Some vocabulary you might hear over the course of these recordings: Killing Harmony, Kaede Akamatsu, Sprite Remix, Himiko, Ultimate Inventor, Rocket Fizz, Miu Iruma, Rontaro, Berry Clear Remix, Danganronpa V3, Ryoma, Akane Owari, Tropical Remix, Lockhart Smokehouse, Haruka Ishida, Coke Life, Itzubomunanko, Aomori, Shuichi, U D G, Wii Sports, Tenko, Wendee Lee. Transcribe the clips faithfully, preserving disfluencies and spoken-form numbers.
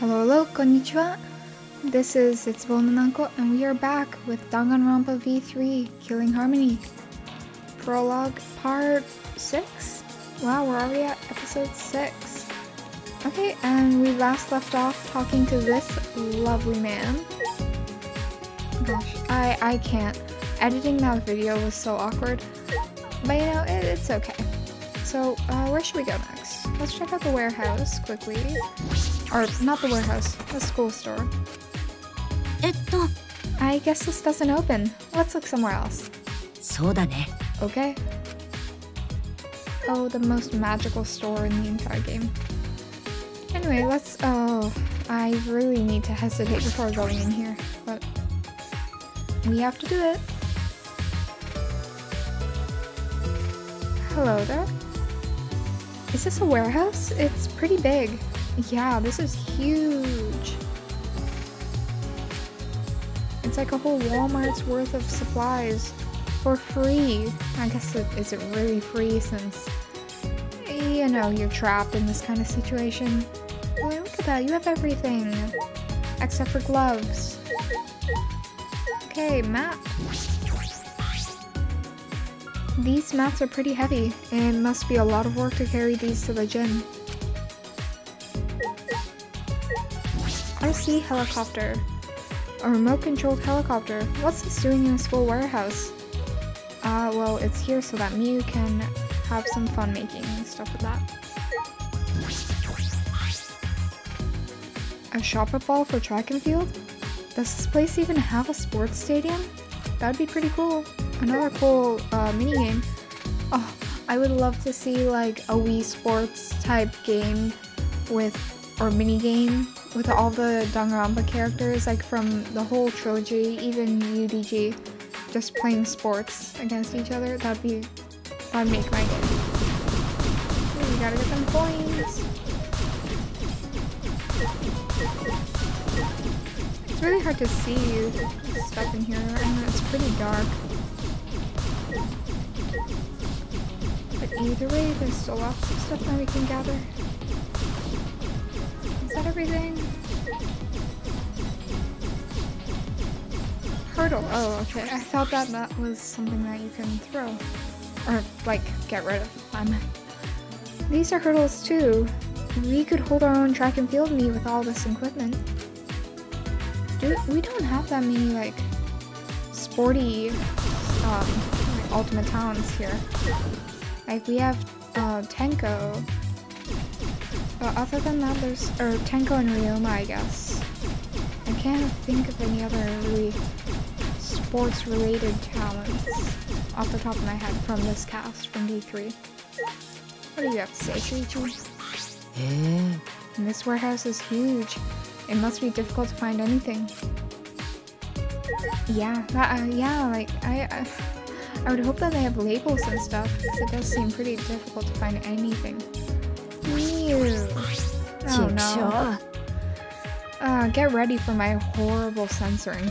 Hello, hello, konnichiwa. This is Itzubomunanko, and we are back with Danganronpa V three, Killing Harmony. Prologue part six? Wow, we're already at episode six. Okay, and we last left off talking to this lovely man. Gosh, I, I can't. Editing that video was so awkward. But you know, it, it's okay. So, uh, where should we go next? Let's check out the warehouse quickly. Or, not the warehouse, the school store. I guess this doesn't open. Let's look somewhere else. Okay. Oh, the most magical store in the entire game. Anyway, let's... Oh, I really need to hesitate before going in here, but we have to do it. Hello there. Is this a warehouse? It's pretty big. Yeah, this is huge. It's like a whole Walmart's worth of supplies for free. I guess it isn't really free since, you know, you're trapped in this kind of situation. Boy, look at that. You have everything except for gloves. Okay, map. These mats are pretty heavy. It must be a lot of work to carry these to the gym. R C helicopter. A remote-controlled helicopter. What's this doing in a school warehouse? Ah, uh, well, it's here so that Miu can have some fun making and stuff with that. A shop at ball for track and field? Does this place even have a sports stadium? That'd be pretty cool. Another cool uh, minigame. Oh, I would love to see like a Wii Sports type game with, or minigame, with all the Danganronpa characters, like from the whole trilogy, even U D G, just playing sports against each other. That'd be, that'd make my game. Ooh, we gotta get them coins. It's really hard to see stuff in here, and it's pretty dark. But either way, there's still lots of stuff that we can gather. Is that everything? Hurdle. Oh, okay. I thought that that was something that you can throw. Or, like, get rid of. Um, these are hurdles, too. We could hold our own track and field meet with all this equipment. Do we, we don't have that many, like, sporty, um, like, ultimate talents here. Like, we have, uh, Tenko. But other than that, there's or Tenko and Ryoma, I guess. I can't think of any other really sports-related talents off the top of my head from this cast, from V three. What do you have to say, Shuichi? And this warehouse is huge. It must be difficult to find anything. Yeah, that, uh, yeah, like, I, I, I would hope that they have labels and stuff, because it does seem pretty difficult to find anything. Ew. Oh no. Uh, get ready for my horrible censoring.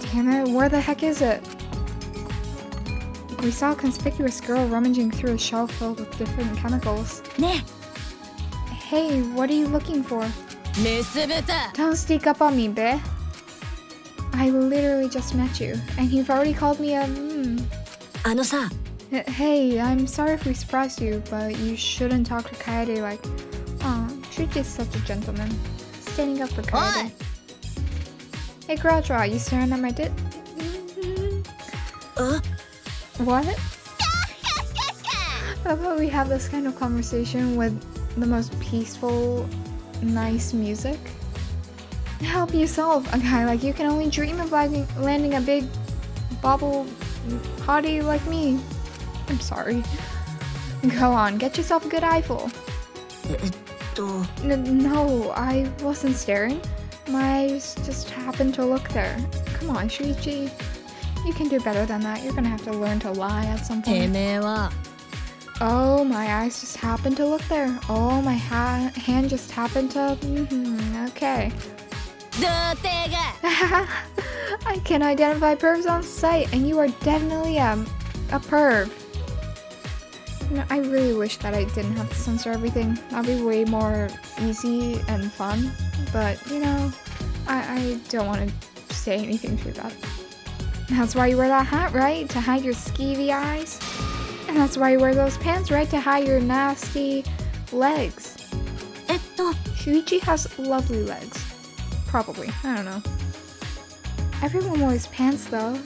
Damn it, where the heck is it? We saw a conspicuous girl rummaging through a shelf filled with different chemicals. Hey, what are you looking for? Don't sneak up on me, bae. I literally just met you, and you've already called me a... Mm. Hey, I'm sorry if we surprised you, but you shouldn't talk to Kaede like... Aw, Shuichi is such a gentleman. Standing up for Kaede. Hey girl, draw, you staring at my dick? Uh? What? How about we have this kind of conversation with the most peaceful, nice music? Help yourself, a guy like you can only dream of landing a big bobble hottie like me. I'm sorry. Go on, get yourself a good eyeful. N no, I wasn't staring. My eyes just happened to look there. Come on, Shuichi. You can do better than that. You're gonna have to learn to lie at some point. Oh, my eyes just happened to look there. Oh, my ha hand just happened to... Mm-hmm, okay. I can identify pervs on sight, and you are definitely a, a perv. You know, I really wish that I didn't have to censor everything. That'd be way more easy and fun. But, you know, I, I don't want to say anything too bad. That's why you wear that hat, right? To hide your skeevy eyes? And that's why you wear those pants, right? To hide your nasty legs. Etto. Shuichi has lovely legs. Probably. I don't know. Everyone wears pants, though.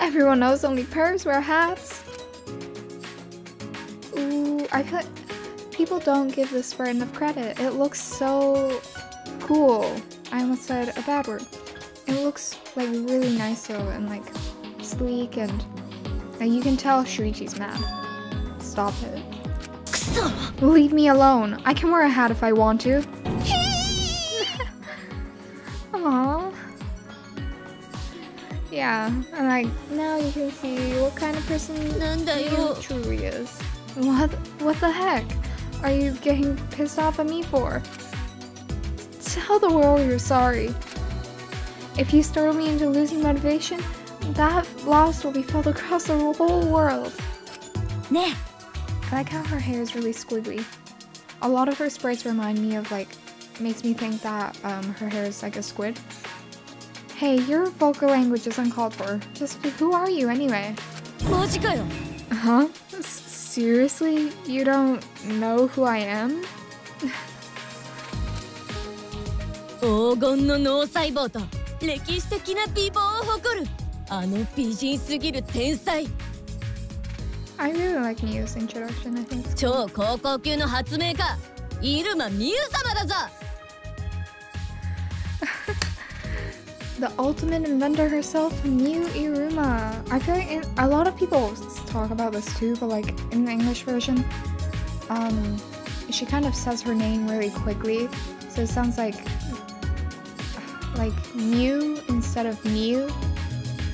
Everyone knows only pervs wear hats. Ooh, I feel like people don't give this for enough credit. It looks so cool. I almost said a bad word. It looks like really nice though, and like sleek, and, and you can tell Shuichi's mad. Stop it. Leave me alone. I can wear a hat if I want to. Aww. Yeah, and like now you can see what kind of person you truly is. What? What the heck? Are you getting pissed off at me for? Tell the world you're sorry. If you startle me into losing motivation, that loss will be felt across the whole world. Nah. I like how her hair is really squiggly. A lot of her sprites remind me of like, makes me think that um, her hair is like a squid. Hey, your vocal language is uncalled for. Just who are you anyway? Huh? S seriously? You don't know who I am? I really like Miu's introduction, I think. The ultimate inventor herself, Miu Iruma. I feel like in, a lot of people talk about this too, but like in the English version, um, she kind of says her name really quickly, so it sounds like like Miu instead of Miu.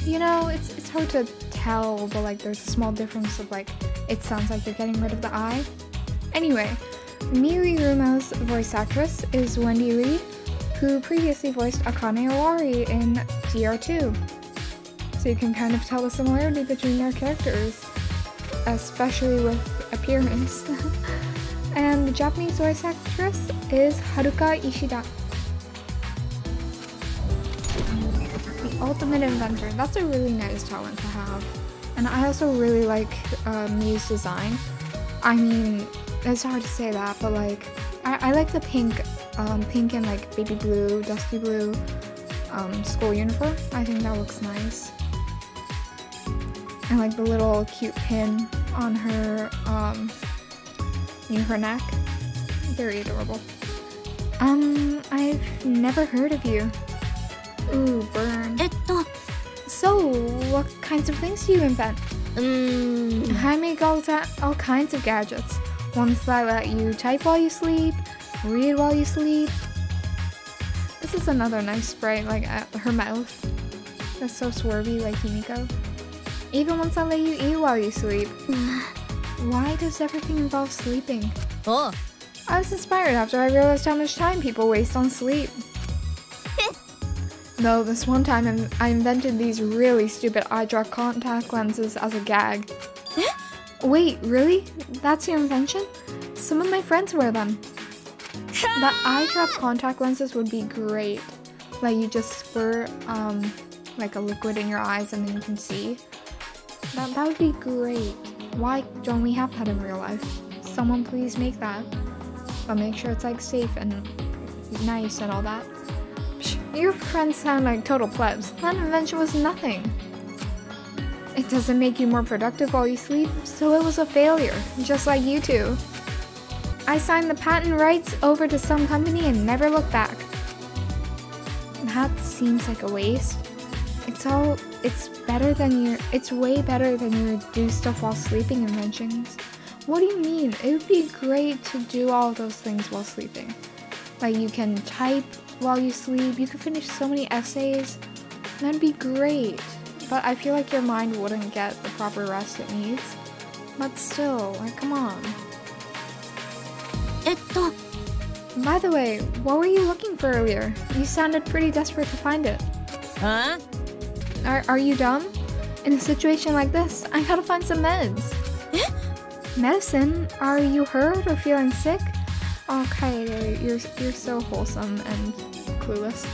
You know, it's it's hard to tell, but like there's a small difference of like it sounds like you're getting rid of the I. Anyway, Miu Iruma's voice actress is Wendee Lee, who previously voiced Akane Owari in D R two. So you can kind of tell the similarity between their characters, especially with appearance. And the Japanese voice actress is Haruka Ishida. The ultimate inventor, that's a really nice talent to have. And I also really like uh, Miu's design. I mean, it's hard to say that, but like, I, I like the pink Um, pink and like baby blue, dusty blue um, school uniform. I think that looks nice. And like the little cute pin on her, um, near her neck. Very adorable. Um, I've never heard of you. Ooh, burn. So, what kinds of things do you invent? Mm. I make all, all kinds of gadgets. Ones that let you type while you sleep, read while you sleep. This is another nice sprite, like at her mouth. That's so swervy, like Himiko. Even once I let you eat while you sleep. Why does everything involve sleeping? Oh. I was inspired after I realized how much time people waste on sleep. Though this one time I invented these really stupid eye drop contact lenses as a gag. Wait, really? That's your invention? Some of my friends wear them. The eye drop contact lenses would be great. Like you just squirt um, like a liquid in your eyes and then you can see. That, that would be great. Why don't we have that in real life? Someone please make that. But make sure it's like safe and nice and all that. Psh, your friends sound like total plebs. That invention was nothing. It doesn't make you more productive while you sleep, so it was a failure. Just like you two. I signed the patent rights over to some company and never looked back. That seems like a waste. It's all, it's better than your, it's way better than your do stuff while sleeping inventions. What do you mean? It would be great to do all those things while sleeping. Like you can type while you sleep, you can finish so many essays. That'd be great. But I feel like your mind wouldn't get the proper rest it needs. But still, like come on. By the way, what were you looking for earlier? You sounded pretty desperate to find it. Huh? Are, are you dumb? In a situation like this, I gotta find some meds. Medicine? Are you hurt or feeling sick? Oh, Kaede, you're, you're so wholesome and clueless.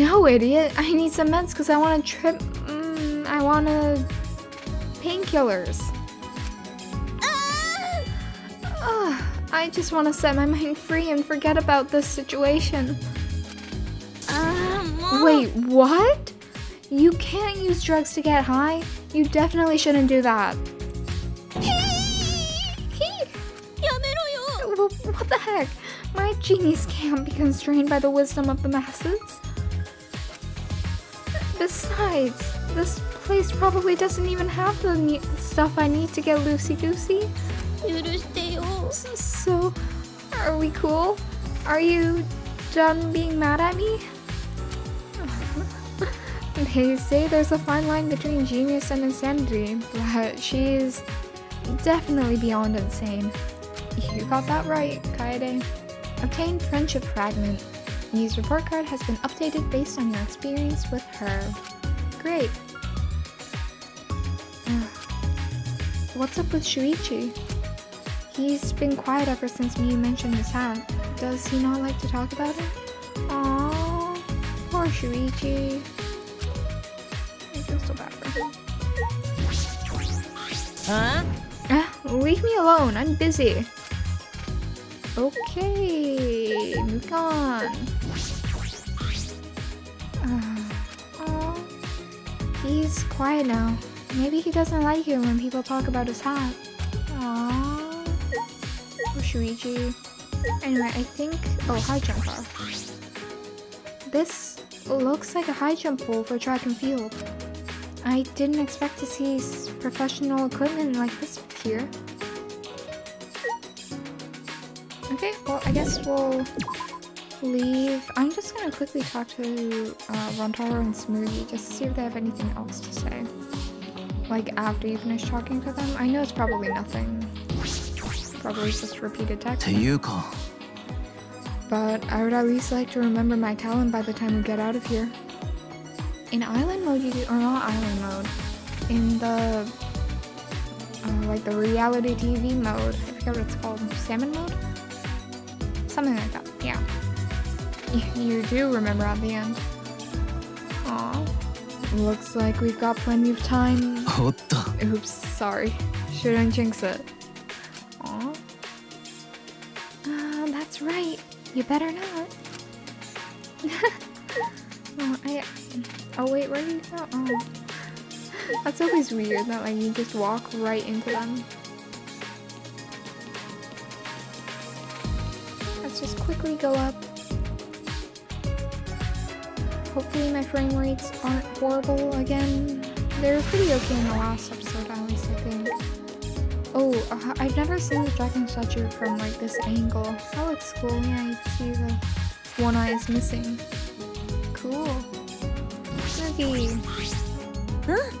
No, idiot. I need some meds because I want to trip... Mm, I want to... painkillers. Ah! Ugh, I just want to set my mind free and forget about this situation. Uh, Wait, what? You can't use drugs to get high? You definitely shouldn't do that. What the heck? My genius can't be constrained by the wisdom of the masses. Besides, this place probably doesn't even have the stuff I need to get loosey-goosey. So, are we cool? Are you done being mad at me? They say there's a fine line between genius and insanity, but she's definitely beyond insane. You got that right, Kaede. Obtained friendship fragment. Miu's report card has been updated based on your experience with her. Great. Ugh. What's up with Shuichi? He's been quiet ever since Miu mentioned his hat. Does he not like to talk about it? Aww, poor Shuichi. I feel so bad for him. Huh? Uh, leave me alone, I'm busy. Okay, move on. Uh, oh, he's quiet now. Maybe he doesn't like it when people talk about his hat. Aww. Or Shuichi. Anyway, I think... Oh, high jump bar. This looks like a high jump pool for track and field. I didn't expect to see professional equipment like this here. Okay, well, I guess we'll leave. I'm just gonna quickly talk to uh, Rontaro and Smoothie just to see if they have anything else to say. Like, after you finish talking to them. I know it's probably nothing. Probably just repeated text. But I would at least like to remember my talent by the time we get out of here. In island mode, you do, or not island mode. In the, uh, like the reality T V mode. I forget what it's called. Salmon mode? Something like that, yeah. You do remember at the end. Aw. Looks like we've got plenty of time. Oops, sorry. Shouldn't jinx it. Aw. Uh, that's right. You better not. oh, I... Oh, wait, where do you go? Oh. That's always weird that, like, you just walk right into them. Just quickly go up. Hopefully my frame rates aren't horrible again. They were pretty okay in the last episode, at least I think. Oh, uh, I've never seen the dragon statue from like this angle. That looks cool. Yeah, you can see the one eye is missing. Cool. Snuggie. Huh?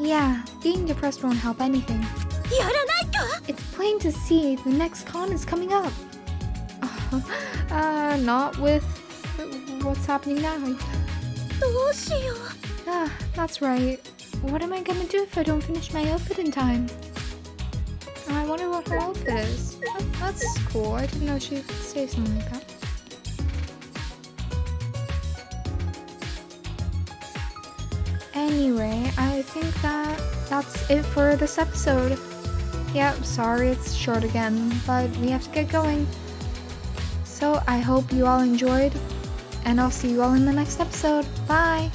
Yeah, being depressed won't help anything. It's plain to see the next con is coming up. Uh, not with what's happening now. Ah, that's right. What am I gonna do if I don't finish my outfit in time? I wonder what her outfit is. That's cool. I didn't know she could say something like that. Anyway, I think that that's it for this episode. Yep, sorry it's short again, but we have to get going. So I hope you all enjoyed, and I'll see you all in the next episode. Bye!